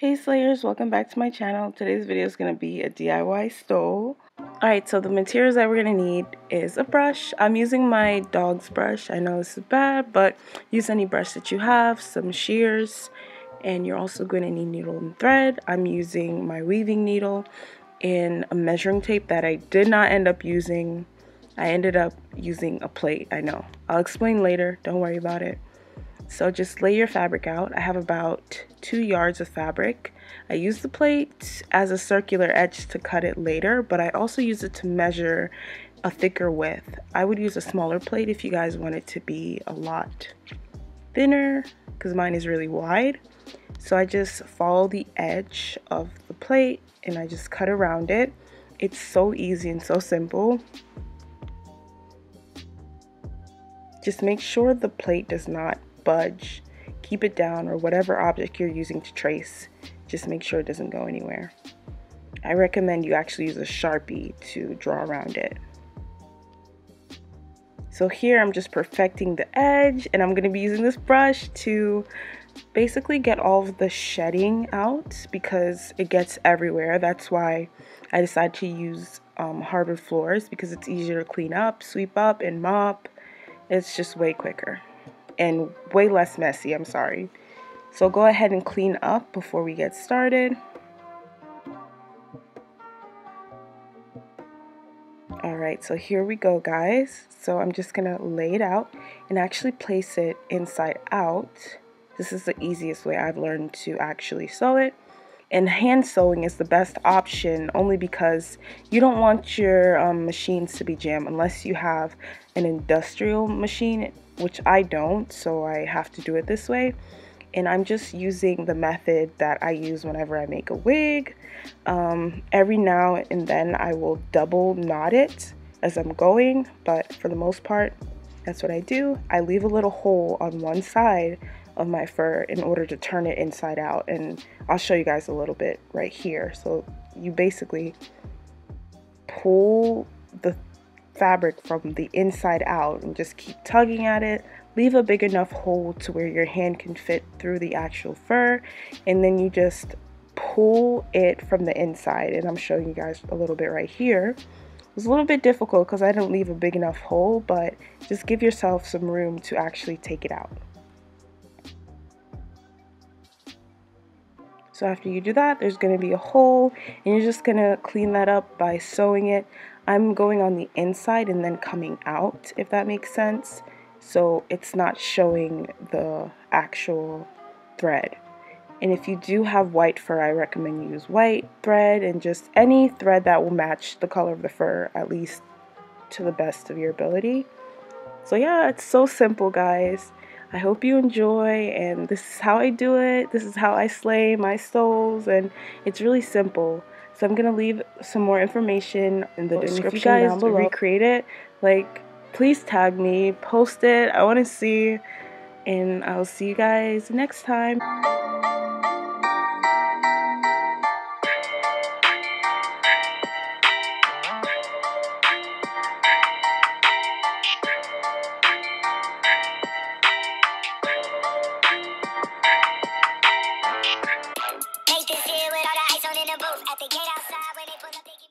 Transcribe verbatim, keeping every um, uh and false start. Hey Slayers, welcome back to my channel. Today's video is going to be a D I Y stole. Alright, so the materials that we're going to need is a brush. I'm using my dog's brush. I know this is bad, but use any brush that you have, some shears, and you're also going to need needle and thread. I'm using my weaving needle and a measuring tape that I did not end up using. I ended up using a plate, I know. I'll explain later, don't worry about it. So just lay your fabric out. I have about two yards of fabric. I use the plate as a circular edge to cut it later, but I also use it to measure a thicker width. I would use a smaller plate if you guys want it to be a lot thinner, because mine is really wide. So I just follow the edge of the plate and I just cut around it. It's so easy and so simple. Just make sure the plate does not budge, keep it down, or whatever object you're using to trace, just make sure it doesn't go anywhere. I recommend you actually use a Sharpie to draw around it. So here I'm just perfecting the edge, and I'm going to be using this brush to basically get all of the shedding out because it gets everywhere. That's why I decided to use um, hardwood floors, because it's easier to clean up, sweep up, and mop. It's just way quicker and way less messy, I'm sorry. So go ahead and clean up before we get started. All right, so here we go, guys. So I'm just gonna lay it out and actually place it inside out. This is the easiest way I've learned to actually sew it. And hand sewing is the best option only because you don't want your um, machines to be jammed unless you have an industrial machine, which I don't, so I have to do it this way. And I'm just using the method that I use whenever I make a wig. Um, every now and then I will double knot it as I'm going, but for the most part, that's what I do. I leave a little hole on one side of my fur in order to turn it inside out, and I'll show you guys a little bit right here. So you basically pull the fabric from the inside out and just keep tugging at it. Leave a big enough hole to where your hand can fit through the actual fur, and then you just pull it from the inside, and I'm showing you guys a little bit right here. It's a little bit difficult because I didn't leave a big enough hole, but just give yourself some room to actually take it out. So after you do that, there's going to be a hole, and you're just going to clean that up by sewing it. I'm going on the inside and then coming out, if that makes sense. So it's not showing the actual thread. And if you do have white fur, I recommend you use white thread and just any thread that will match the color of the fur, at least to the best of your ability. So yeah, it's so simple, guys. I hope you enjoy, and this is how I do it. This is how I slay my stoles, and it's really simple. So I'm going to leave some more information in the description. If you guys recreate it, like, please tag me, post it. I want to see, and I'll see you guys next time.